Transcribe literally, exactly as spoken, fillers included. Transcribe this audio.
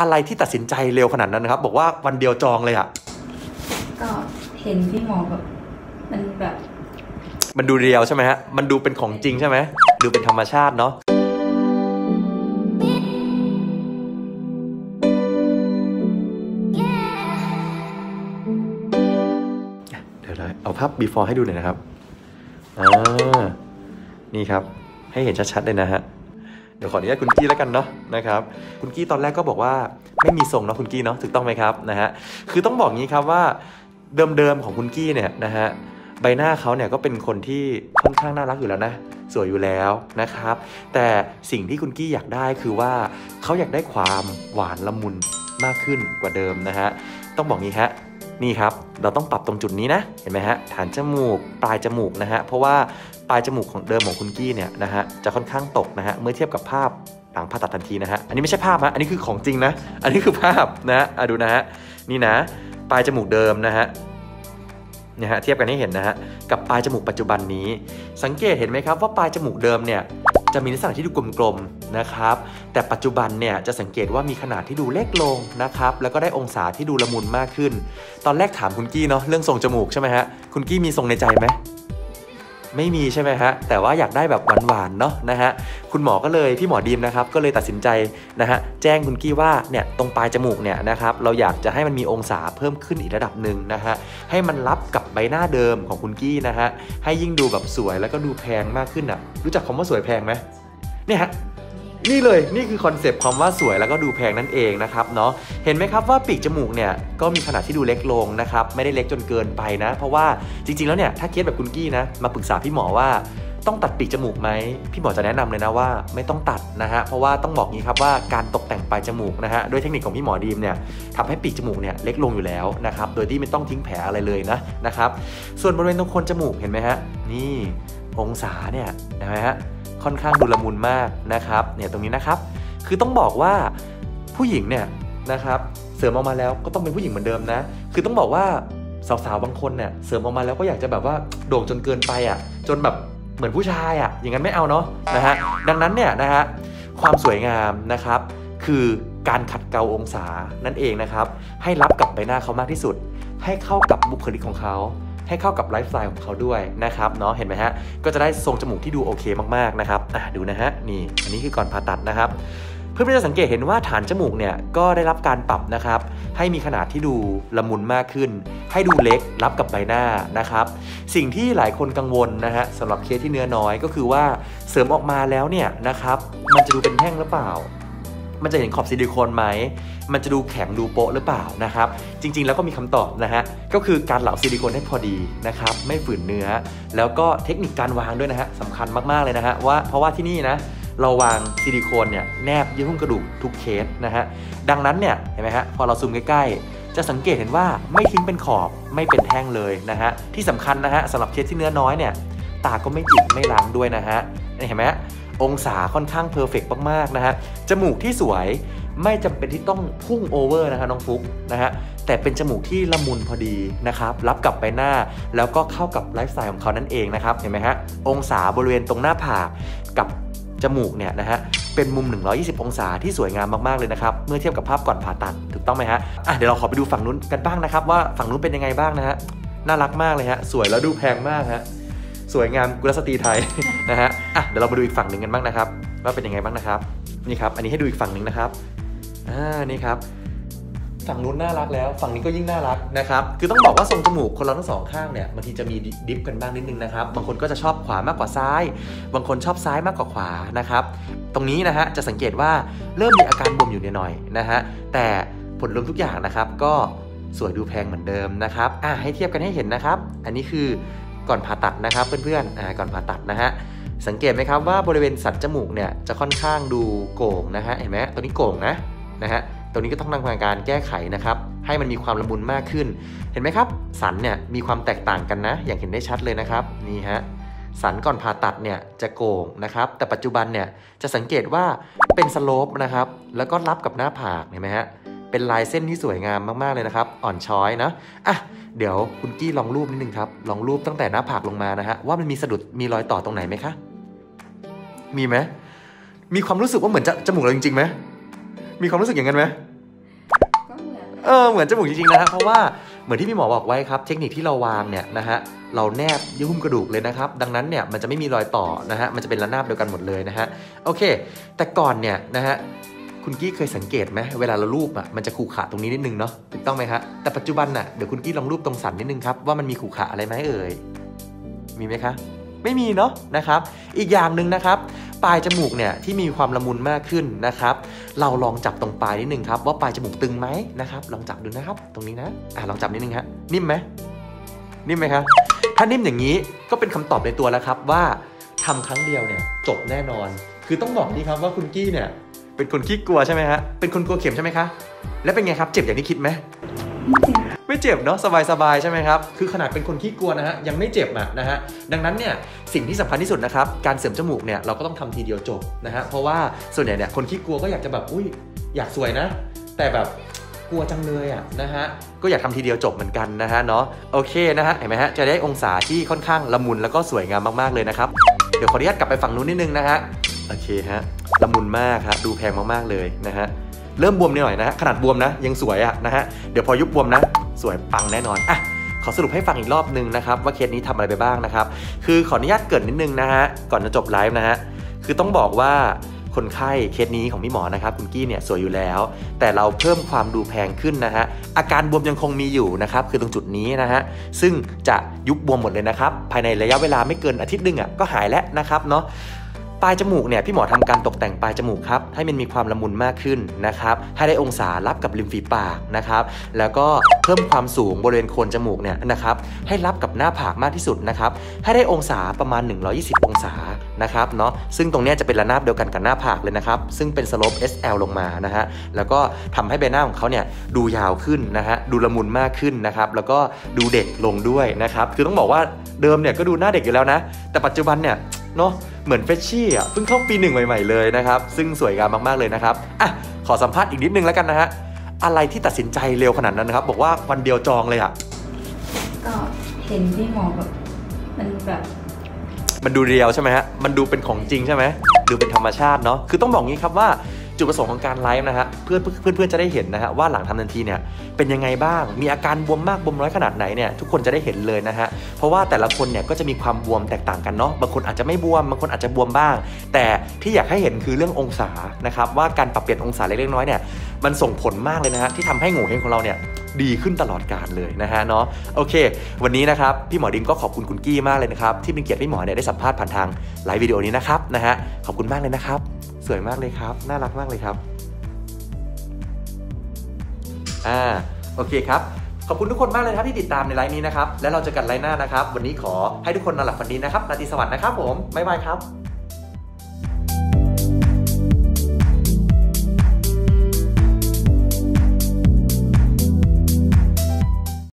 อะไรที่ตัดสินใจเร็วขนาดนั้นนะครับบอกว่าวันเดียวจองเลยอ่ะก็เห็นพี่หมอแบบมันแบบมันดูเรียวใช่ไหมฮะมันดูเป็นของจริงใช่ไหมดูเป็นธรรมชาติเนาะเดี๋ยวเราเอาภาพ บีฟอร์ ให้ดูหน่อยนะครับอ่านี่ครับให้เห็นชัดๆเลยนะฮะเดี๋ยวขออนุญาตคุณกี้แล้วกันเนาะนะครับคุณกี้ตอนแรกก็บอกว่าไม่มีทรงเนาะคุณกี้เนาะถูกต้องไหมครับนะฮะคือต้องบอกงี้ครับว่าเดิมๆของคุณกี้เนี่ยนะฮะใบหน้าเขาเนี่ยก็เป็นคนที่ค่อนข้างน่ารักอยู่แล้วนะสวยอยู่แล้วนะครับแต่สิ่งที่คุณกี้อยากได้คือว่าเขาอยากได้ความหวานละมุนมากขึ้นกว่าเดิมนะฮะต้องบอกงี้ฮะนี่ครับเราต้องปรับตรงจุดนี้นะเห็นไหมฮะฐานจมูกปลายจมูกนะฮะเพราะว่าปลายจมูกของเดิมของคุณกี้เนี่ยนะฮะจะค่อนข้างตกนะฮะเมื่อเทียบกับภาพหลังผ่าตัดทันทีนะฮะอันนี้ไม่ใช่ภาพนะอันนี้คือของจริงนะอันนี้คือภาพนะฮะดูนะฮะนี่นะปลายจมูกเดิมนะฮะเนี่ยฮะเทียบกันให้เห็นนะฮะกับปลายจมูกปัจจุบันนี้สังเกตเห็นไหมครับว่าปลายจมูกเดิมเนี่ยจะมีลักษณะที่ดูกลมๆนะครับแต่ปัจจุบันเนี่ยจะสังเกตว่ามีขนาดที่ดูเล็กลงนะครับแล้วก็ได้องศาที่ดูละมุนมากขึ้นตอนแรกถามคุณกี้เนาะเรื่องทรงจมูกใช่ไหมฮะคุณกี้มีทรงในใจไหมไม่มีใช่ไหมฮะแต่ว่าอยากได้แบบหวานๆเนาะนะฮะคุณหมอก็เลยพี่หมอดีมนะครับก็เลยตัดสินใจนะฮะแจ้งคุณกี้ว่าเนี่ยตรงปลายจมูกเนี่ยนะครับเราอยากจะให้มันมีองศาเพิ่มขึ้นอีกระดับหนึ่งนะฮะให้มันรับกับใบหน้าเดิมของคุณกี้นะฮะให้ยิ่งดูแบบสวยแล้วก็ดูแพงมากขึ้นอ่ะรู้จักคำว่าสวยแพงไหมเนี่ยฮะนี่เลยนี่คือคอนเซปต์ความว่าสวยแล้วก็ดูแพงนั่นเองนะครับเนาะเห็นไหมครับว่าปีกจมูกเนี่ยก็มีขนาดที่ดูเล็กลงนะครับไม่ได้เล็กจนเกินไปนะเพราะว่าจริงๆแล้วเนี่ยถ้าเคสแบบคุณกี้นะมาปรึกษาพี่หมอว่าต้องตัดปีกจมูกไหมพี่หมอจะแนะนำเลยนะว่าไม่ต้องตัดนะฮะเพราะว่าต้องบอกงี้ครับว่าการตกแต่งปลายจมูกนะฮะด้วยเทคนิคของพี่หมอดีมเนี่ยทำให้ปีกจมูกเนี่ยเล็กลงอยู่แล้วนะครับโดยที่ไม่ต้องทิ้งแผลอะไรเลยนะนะครับส่วนบริเวณตรงโคนจมูกเห็นไหมฮะนี่องศาเนี่ยนะฮะค่อนข้างดูละมุนมากนะครับเนี่ยตรงนี้นะครับคือต้องบอกว่าผู้หญิงเนี่ยนะครับเสริมออกมาแล้วก็ต้องเป็นผู้หญิงเหมือนเดิมนะคือต้องบอกว่าสาวๆบางคนเนี่ยเสริมออกมาแล้วก็อยากจะแบบว่าโด่งจนเกินไปอ่ะจนแบบเหมือนผู้ชายอ่ะอย่างนั้นไม่เอาเนาะนะฮะดังนั้นเนี่ยนะฮะความสวยงามนะครับคือการขัดเกลาองศานั่นเองนะครับให้รับกับใบหน้าเขามากที่สุดให้เข้ากับบุคลิกของเขาให้เข้ากับไลฟ์สไตล์ของเขาด้วยนะครับเนาะเห็นไหมฮะก็จะได้ทรงจมูกที่ดูโอเคมากๆนะครับอ่ะดูนะฮะนี่อันนี้คือก่อนผ่าตัดนะครับเพื่อนๆจะสังเกตเห็นว่าฐานจมูกเนี่ยก็ได้รับการปรับนะครับให้มีขนาดที่ดูละมุนมากขึ้นให้ดูเล็กรับกับใบหน้านะครับสิ่งที่หลายคนกังวลนะฮะสำหรับเคสที่เนื้อน้อยก็คือว่าเสริมออกมาแล้วเนี่ยนะครับมันจะดูเป็นแท่งหรือเปล่ามันจะเห็นขอบซิลิโคนไหมมันจะดูแข็งดูโป๊ะหรือเปล่านะครับจริงๆแล้วก็มีคำตอบนะฮะก็คือการเหลาซิลิโคนให้พอดีนะครับไม่ฝืนเนื้อแล้วก็เทคนิคการวางด้วยนะฮะสำคัญมากๆเลยนะฮะว่าเพราะว่าที่นี่นะเราวางซิลิโคนเนี่ยแนบเยื่อหุ้มกระดูกทุกเคสนะฮะดังนั้นเนี่ยเห็นไหมฮะพอเราซูมใกล้ๆจะสังเกตเห็นว่าไม่ทิ้งเป็นขอบไม่เป็นแท่งเลยนะฮะที่สำคัญนะฮะสำหรับเคสที่เนื้อน้อยเนี่ยตาก็ไม่จิกไม่ล้างด้วยนะฮะเห็นไหมองศาค่อนข้างเพอร์เฟกต์มากๆนะฮะจมูกที่สวยไม่จำเป็นที่ต้องพุ่งโอเวอร์นะฮะน้องฟุกนะฮะแต่เป็นจมูกที่ละมุนพอดีนะครับรับกับใบหน้าแล้วก็เข้ากับไลฟ์สไตล์ของเขานั่นเองนะครับเห็นไหมฮะองศาบริเวณตรงหน้าผากกับจมูกเนี่ยนะฮะเป็นมุมหนึ่งร้อยยี่สิบองศาที่สวยงามมากๆเลยนะครับเมื่อเทียบกับภาพก่อนผ่าตัดถูกต้องไหมฮะอ่ะเดี๋ยวเราขอไปดูฝั่งนู้นกันบ้างนะครับว่าฝั่งนู้นเป็นยังไงบ้างนะฮะน่ารักมากเลยฮะสวยแล้วดูแพงมากฮะสวยงามกุลสตรีไทยนะฮะอ่ะเดี๋ยวเรามาดูอีกฝั่งหนึ่งกันบ้างนะครับว่าเป็นยังไงบ้างนะครับนี่ครับอันนี้ให้ดูอีกฝั่งหนึ่งนะครับอ่านี่ครับฝั่งนู้นน่ารักแล้วฝั่งนี้ก็ยิ่งน่ารักนะครับคือต้องบอกว่าทรงจมูกคนเราทั้งสองข้างเนี่ยบางทีจะมีดิฟกันบ้างนิดนึงนะครับบางคนก็จะชอบขวามากกว่าซ้ายบางคนชอบซ้ายมากกว่าขวานะครับตรงนี้นะฮะจะสังเกตว่าเริ่มมีอาการบวมอยู่นิดหน่อยนะฮะแต่ผลรวมทุกอย่างนะครับก็สวยดูแพงเหมือนเดิมนะครับอ่ะให้เทียบกันให้เห็นนะครับอันนี้คือก่อนผ่าตัดนะครับเพื่อนๆ อ่า ก่อนผ่าตัดนะฮะสังเกตไหมครับว่าบริเวณสันจมูกเนี่ยจะค่อนข้างดูโก่งนะฮะเห็นไหมตัวนี้โก่งนะนะฮะตัวนี้ก็ต้องทำการแก้ไขนะครับให้มันมีความละมุนมากขึ้นเห็นไหมครับสันเนี่ยมีความแตกต่างกันนะอย่างเห็นได้ชัดเลยนะครับนี่ฮะสันก่อนผ่าตัดเนี่ยจะโก่งนะครับแต่ปัจจุบันเนี่ยจะสังเกตว่าเป็นสโลปนะครับแล้วก็รับกับหน้าผากเห็นไหมฮะเป็นลายเส้นที่สวยงามมากๆเลยนะครับอ่อนช้อยนะอ่ะเดี๋ยวคุณกี้ลองรูปนิดนึงครับลองรูปตั้งแต่หน้าผากลงมานะฮะว่ามันมีสะดุดมีรอยต่อตรงไหนไหมคะมีไหมมีความรู้สึกว่าเหมือนจะจมูกเราจริงๆไหมมีความรู้สึกอย่างนั้นไหม เออเหมือนจมูกจริงๆนะฮะเพราะว่าเหมือนที่พี่หมอบอกไว้ครับเทคนิคที่เราวางเนี่ยนะฮะเราแนบยื่หุ้มกระดูกเลยนะครับดังนั้นเนี่ยมันจะไม่มีรอยต่อนะฮะมันจะเป็นระนาบเดียวกันหมดเลยนะฮะโอเคแต่ก่อนเนี่ยนะฮะคุณกี้เคยสังเกตไหมเวลาเราลูบอ่ะมันจะขู่ขาตรงนี้นิดนึงเนาะถูกต้องไหมฮะแต่ปัจจุบันน่ะเดี๋ยวคุณกี้ลองลูบตรงสันนิดนึงครับว่ามันมีขู่ขาอะไรไหมเอ่ยมีไหมคะไม่มีเนาะนะครับอีกอย่างหนึ่งนะครับปลายจมูกเนี่ยที่มีความละมุนมากขึ้นนะครับเราลองจับตรงปลายนิดนึงครับว่าปลายจมูกตึงไหมนะครับลองจับดูนะครับตรงนี้นะอ่ะลองจับนิดนึงฮะนิ่มไหมนิ่มไหมครับถ้านิ่มอย่างนี้ก็เป็นคำตอบในตัวแล้วครับว่าทำครั้งเดียวเนี่ยจบแน่นอนคือต้องบอกนี่ครับว่าคุณกี้เนี่ยเป็นคนขี้กลัวใช่ไหมฮะเป็นคนกลัวเข็มใช่ไหมคะและเป็นไงครับเจ็บอย่างที่คิดไหมไม่เจ็บเนาะสบายๆใช่ไหมครับคือขนาดเป็นคนขี้กลัวนะฮะยังไม่เจ็บอ่ะนะฮะดังนั้นเนี่ยสิ่งที่สำคัญที่สุดนะครับการเสริมจมูกเนี่ยเราก็ต้องทำทีเดียวจบนะฮะเพราะว่าส่วนใหญ่เนี่ยคนขี้กลัวก็อยากจะแบบอุ้ยอยากสวยนะแต่แบบกลัวจังเลยอ่ะนะฮะก็อยากทำทีเดียวจบเหมือนกันนะฮะเนาะโอเคนะฮะเห็นไหมฮะจะได้องศาที่ค่อนข้างละมุนแล้วก็สวยงามมากๆเลยนะครับเดี๋ยวขออนุญาตกลับไปฝั่งนู้นนิดนึงนะฮะโอเคฮะละมุนมากฮะดูแพงมากๆเลยนะฮะเริ่มบวมหน่อยนะขนาดบวมนะยังสวยอะนะฮะเดี๋ยวพอยุบบวมนะสวยปังแน่นอนอ่ะขอสรุปให้ฟังอีกรอบนึงนะครับว่าเคสนี้ทำอะไรไปบ้างนะครับคือขออนุญาตเกริ่นนิดนึงนะฮะก่อนจะจบไลฟ์นะฮะคือต้องบอกว่าคนไข้เคสนี้ของพี่หมอนะครับคุณกี้เนี่ยสวยอยู่แล้วแต่เราเพิ่มความดูแพงขึ้นนะฮะอาการบวมยังคงมีอยู่นะครับคือตรงจุดนี้นะฮะซึ่งจะยุบบวมหมดเลยนะครับภายในระยะเวลาไม่เกินอาทิตย์นึงอะก็หายแล้วนะครับเนาะปลายจมูกเนี่ยพี่หมอทำการตกแต่งปลายจมูกครับให้มันมีความละมุนมากขึ้นนะครับให้ได้องศารับกับริมฝีปากนะครับแล้วก็เพิ่มความสูงบริเวณโคนจมูกเนี่ยนะครับให้รับกับหน้าผากมากที่สุดนะครับให้ได้องศาประมาณหนึ่งร้อยยี่สิบองศานะครับเนาะซึ่งตรงนี้จะเป็นระนาบเดียวกันกับหน้าผากเลยนะครับซึ่งเป็นสโลป เอส แอล ลงมานะฮะแล้วก็ทำให้ใบหน้าของเขาเนี่ยดูยาวขึ้นนะฮะดูละมุนมากขึ้นนะครับแล้วก็ดูเด็กลงด้วยนะครับคือต้องบอกว่าเดิมเนี่ยก็ดูหน้าเด็กอยู่แล้วนะแต่ปัจจุบันเนี่ยเนาะเหมือนเฟชชี่อ่ะเพิ่งเข้าปีหนึ่งใหม่ๆเลยนะครับซึ่งสวยงามมากๆเลยนะครับอ่ะขอสัมภาษณ์อีกนิดนึงแล้วกันนะฮะอะไรที่ตัดสินใจเร็วขนาดนั้นนะครับบอกว่าวันเดียวจองเลยอ่ะก็เห็นพี่หมอแบบมันแบบมันดูเรียวใช่ไหมฮะมันดูเป็นของจริงใช่ไหมดูเป็นธรรมชาติเนาะคือต้องบอกงี้ครับว่าจุดประสงค์ของการไลฟ์นะฮะเพื่อนเพื่อนๆจะได้เห็นนะฮะว่าหลังทำทันทีเนี่ยเป็นยังไงบ้างมีอาการบวมมากบวมน้อยขนาดไหนเนี่ยทุกคนจะได้เห็นเลยนะฮะเพราะว่าแต่ละคนเนี่ยก็จะมีความบวมแตกต่างกันเนาะบางคนอาจจะไม่บวมบางคนอาจจะบวมบ้างแต่ที่อยากให้เห็นคือเรื่ององศานะครับว่าการปรับเปลี่ยนองศาเล็กๆน้อยๆเนี่ยมันส่งผลมากเลยนะฮะที่ทำให้โง่เฮงของเราเนี่ยดีขึ้นตลอดการเลยนะฮะเนาะโอเควันนี้นะครับพี่หมอดิมก็ขอบคุณคุณกี้มากเลยนะครับที่เป็นเกียรติพี่หมอเนี่ยได้สัมภาษณ์ผ่านทางไลฟ์วิดีโอนี้นะครับนะฮะขอบคุณมากเลยนะครับสวยมากเลยครับน่ารักมากเลยครับอ่าโอเคครับขอบคุณทุกคนมากเลยครับที่ติดตามในไลฟ์นี้นะครับและเราเจอกันไลฟ์หน้านะครับวันนี้ขอให้ทุกคนนอนหลับฝันดีนะครับราตรีสวัสดิ์นะครับผมบ๊ายบายครับ